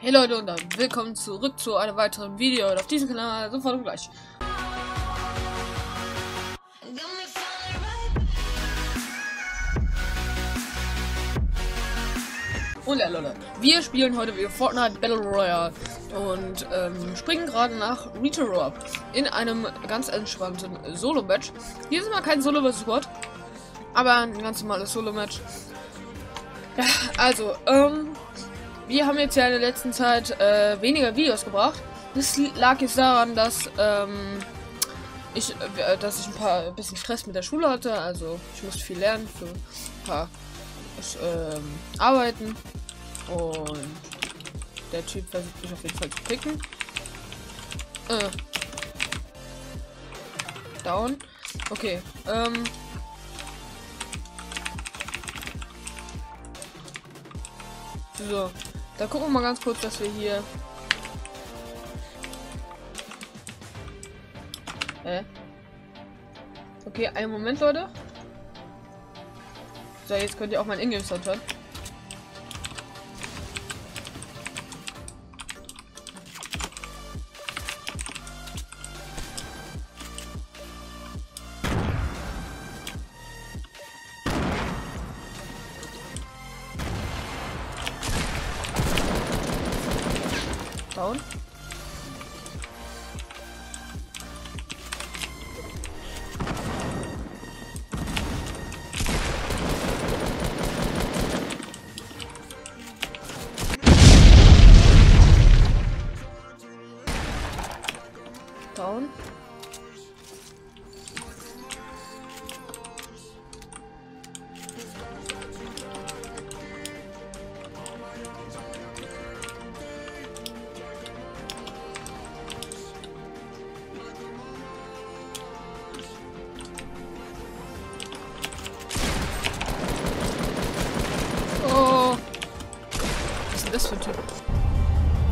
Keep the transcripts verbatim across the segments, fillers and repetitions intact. Hey Leute und dann willkommen zurück zu einem weiteren Video auf diesem Kanal Sofort und Gleich. Und ja Leute, wir spielen heute wieder Fortnite Battle Royale und ähm, springen gerade nach Retiro ab in einem ganz entspannten Solo-Match. Hier ist mal kein Solo-Squad, aber ein ganz normales Solo-Match. Ja, also, ähm... wir haben jetzt ja in der letzten Zeit äh, weniger Videos gebracht. Das lag jetzt daran, dass ähm, ich, äh, dass ich ein paar ein bisschen Stress mit der Schule hatte. Also ich musste viel lernen für ein paar ähm, Arbeiten. Und der Typ versucht mich auf jeden Fall zu picken. Äh. Down. Okay. Ähm. So. Da gucken wir mal ganz kurz, dass wir hier. Hä? Okay, einen Moment, Leute. So, jetzt könnt ihr auch mein Ingame-Sound hören. Down. Down. Das für ein Typ.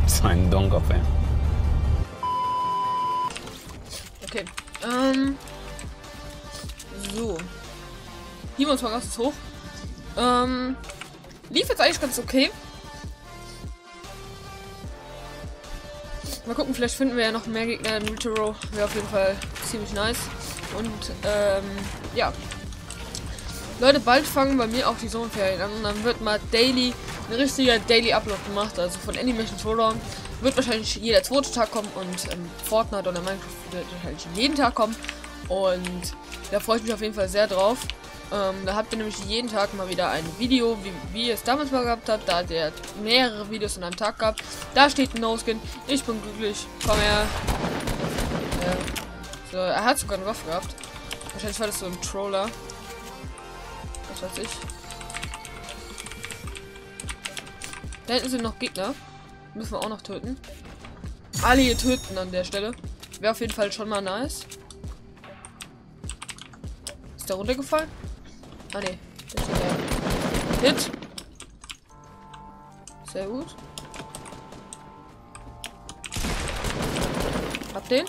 Das ist ein Donkopf, ey. Okay. Ähm. So. Hier uns mal ganz hoch. Ähm. Lief jetzt eigentlich ganz okay. Mal gucken, vielleicht finden wir ja noch mehr Gegner in Retiro. Wäre auf jeden Fall ziemlich nice. Und ähm, ja. Leute, bald fangen bei mir auch die Sommerferien an und dann wird mal Daily, ein richtiger Daily Upload gemacht, also von Animation-Trolldown wird wahrscheinlich jeder zweite Tag kommen und ähm, Fortnite oder Minecraft wird wahrscheinlich jeden Tag kommen und da freue ich mich auf jeden Fall sehr drauf. Ähm, da habt ihr nämlich jeden Tag mal wieder ein Video, wie, wie ihr es damals mal gehabt habt, da hat ihr mehrere Videos an einem Tag gehabt. Da steht ein No-Skin, ich bin glücklich, komm her. Ja. So, er hat sogar eine Waffe gehabt, wahrscheinlich war das so ein Troller. Was weiß ich. Da hinten sind noch Gegner. Müssen wir auch noch töten. Alle hier töten an der Stelle. Wäre auf jeden Fall schon mal nice. Ist der runtergefallen? Ah ne. Hit. Sehr gut. Hab den.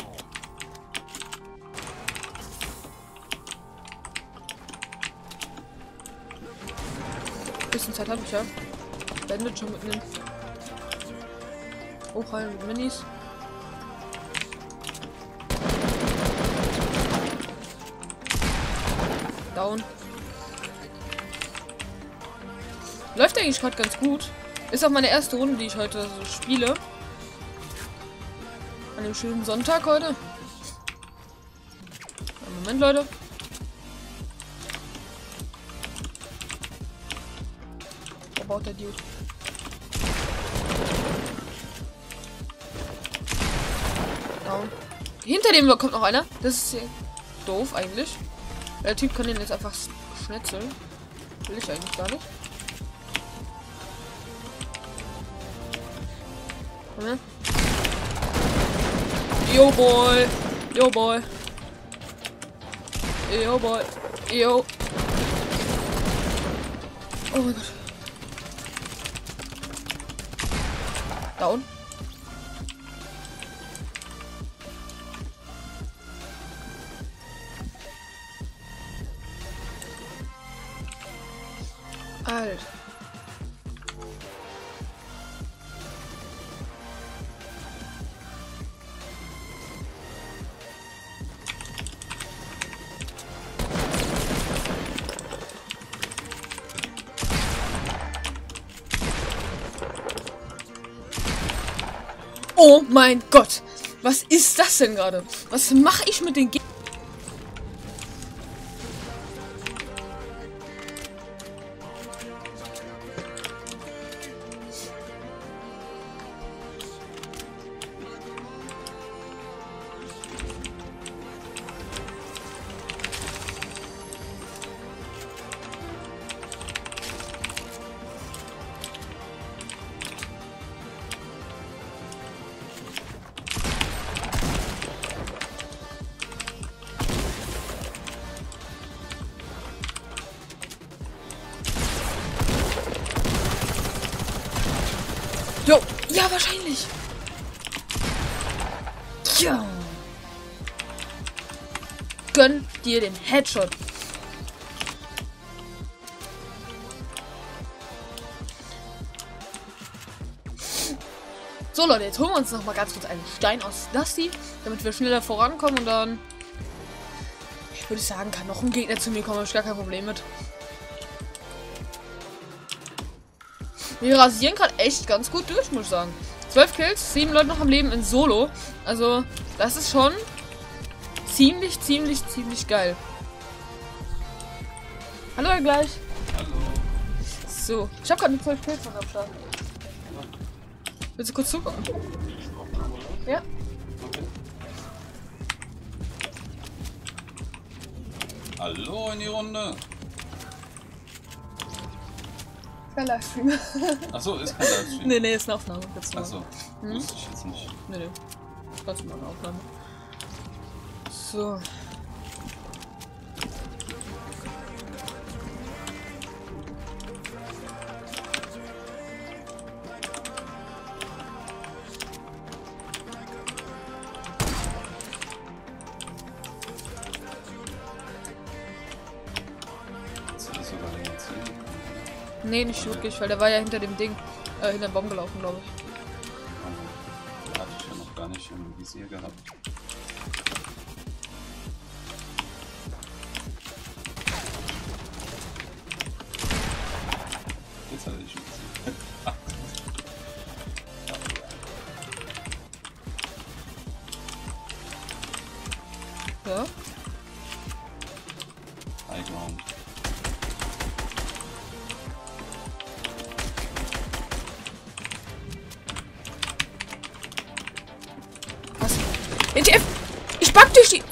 Bisschen Zeit habe ich ja. Bandit schon mitnehmen. Hoch rein mit Minis. Down. Läuft eigentlich gerade ganz gut. Ist auch meine erste Runde, die ich heute so spiele. An dem schönen Sonntag heute. Einen Moment, Leute. Da baut der Dude. Hinter dem kommt noch einer. Das ist doof eigentlich. Der Typ kann den jetzt einfach schnetzeln. Will ich eigentlich gar nicht. Komm her. Yo boy. Yo boy. Yo boy. Yo. Oh mein Gott. Down. Alt. Oh mein Gott. Was ist das denn gerade? Was mache ich mit den Ge... Jo, ja, wahrscheinlich. Ja. Gönn dir den Headshot. So, Leute, jetzt holen wir uns noch mal ganz kurz einen Stein aus Dusty, damit wir schneller vorankommen und dann... Ich würde sagen, kann noch ein Gegner zu mir kommen, habe ich gar kein Problem mit. Wir rasieren gerade echt ganz gut durch, muss ich sagen. zwölf Kills, sieben Leute noch am Leben in Solo. Also, das ist schon ziemlich, ziemlich, ziemlich geil. Hallo, ihr gleich. Hallo. So, ich habe gerade mit zwölf Kills noch am Start. Willst du kurz zugucken? Ja. Hallo in die Runde. Livestream. Achso, ist kein Livestream. Nee, nee, ist eine Aufnahme. Achso, hm? Wusste ich jetzt nicht. Nee, nee. Trotzdem eine Aufnahme. So. Nee, nicht wirklich, weil der war ja hinter dem Ding, äh, hinter dem Baum gelaufen, glaube ich. Der hatte ich ja noch gar nicht im Visier gehabt. Jetzt hatte ich im Visier. Ja? High ground. N T F! Ich back durch die...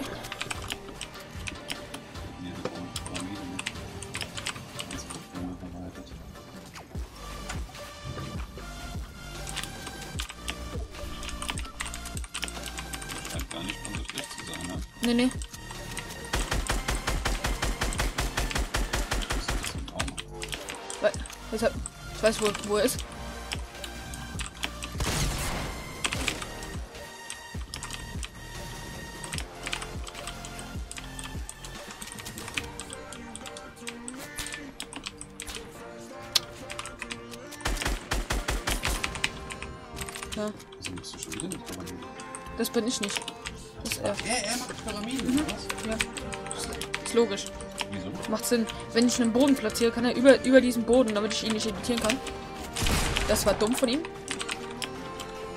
Nee, nee. Ich weiß, wo, wo er ist. Ja. Das bin ich nicht. Das ist er. Ja, er macht Pyramiden, mhm. Oder was? Ja. Ist logisch. Wieso? Macht Sinn. Wenn ich einen Boden platziere, kann er über, über diesen Boden, damit ich ihn nicht editieren kann. Das war dumm von ihm.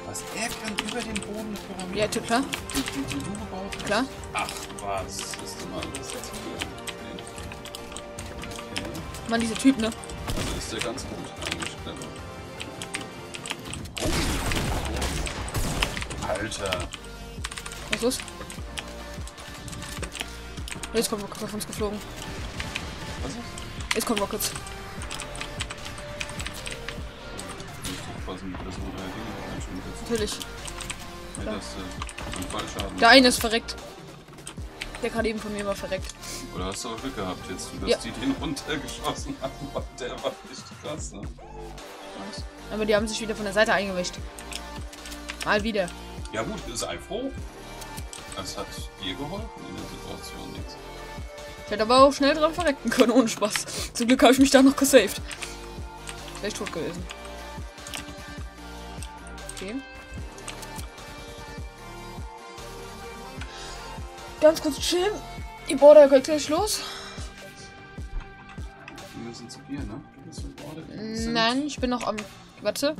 Was? Er kann über den Boden Pyramiden? Ja, tut klar. Die, die, die du gebaut hast. Klar. Ach, was? Das ist mal das jetzt hier. Okay. Mann, dieser Typ, ne? Also ist der ganz gut eigentlich clever. Alter. Was ist los? Jetzt kommt Rockets auf uns geflogen. Was ist? Jetzt kommt Rockets. Natürlich. Ja. Der eine ist verreckt. Der gerade eben von mir war verreckt. Oder hast du auch Glück gehabt jetzt, dass ja. Die den runtergeschossen haben? Der war echt krass, ne? Aber die haben sich wieder von der Seite eingewischt. Mal wieder. Ja gut, sei froh. Das hat dir geholfen in der Situation nichts. Ich hätte aber auch schnell dran verrecken können, ohne Spaß. Zum Glück habe ich mich da noch gesaved. Wäre ich tot gewesen. Okay. Ganz kurz chillen. Die Border geht gleich los. Wir müssen zu dir, ne? Du bist im Border. Nein, ich bin noch am... Warte.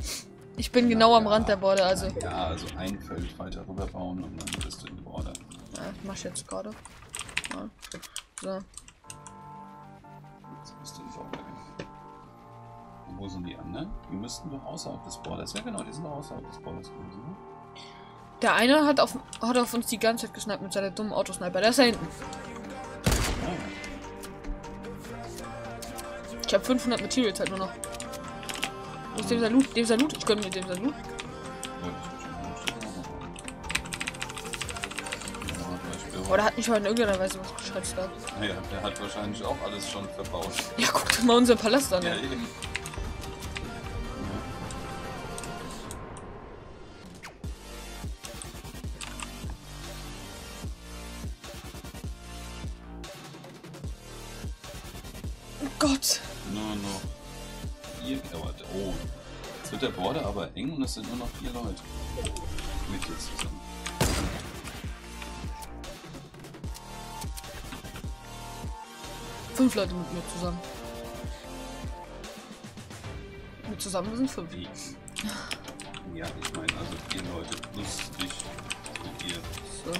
Ich bin ja, genau ja, am Rand der Border, also. Ja, also ein Feld weiter rüber bauen und dann bist du in der Border. Ja, ich mach jetzt gerade. Ja. So. Jetzt bist du in Border. Wo sind die anderen? Die müssten doch außerhalb des Borders. Ja genau, die sind doch außerhalb des Borders gewesen. Der eine hat auf, hat auf uns die ganze Zeit gesniped mit seiner dummen Autosniper. Der ist da hinten. Ich hab fünfhundert Materials halt nur noch. Wo ist dem Salut? Dem Salut? Ich gönn mir dem Salut. Oh, der hat mich heute in irgendeiner Weise was geschreckt. Ja, der hat wahrscheinlich auch alles schon verbaut. Ja, guck dir mal unseren Palast an. Ja, eben. Gott! Nur noch vier. Oh. Jetzt wird der Border aber eng und es sind nur noch vier Leute. Mit dir zusammen. Fünf Leute mit mir zusammen. Mit zusammen sind fünf. Die. Ja, ich meine also vier Leute plus dich und ihr. So.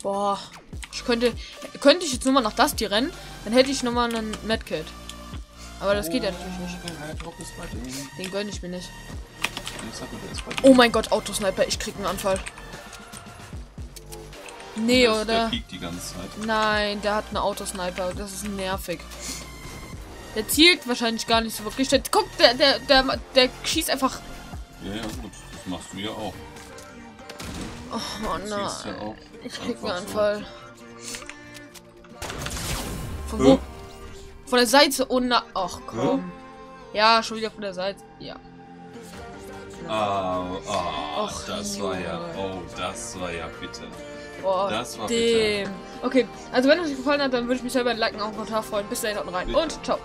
Boah, ich könnte, könnte ich jetzt nur mal nach Dusty rennen, dann hätte ich nochmal einen Medkit. Aber das oh, geht ja natürlich nicht. Den gönne ich mir nicht. Oh mein Gott, Autosniper, ich krieg einen Anfall. Nee, oder? Der piekt die ganze Zeit. Nein, der hat einen Autosniper, das ist nervig. Der zielt wahrscheinlich gar nicht so wirklich. Der, guck, der, der, der, der schießt einfach. Ja, ja, gut, das machst du ja auch. Oh nein, ja ich krieg einen Anfall. So. Von wo? Äh? Von der Seite und nach. Ach komm. Äh? Ja, schon wieder von der Seite. Ja. Ah, oh, oh, Och, das Junge. war ja. Oh, das war ja bitte. Oh, das war dem. bitte. Okay, also wenn euch gefallen hat, dann würde ich mich selber liken, auch einen Kommentar freuen. Bis dahin unten rein bitte. Und ciao.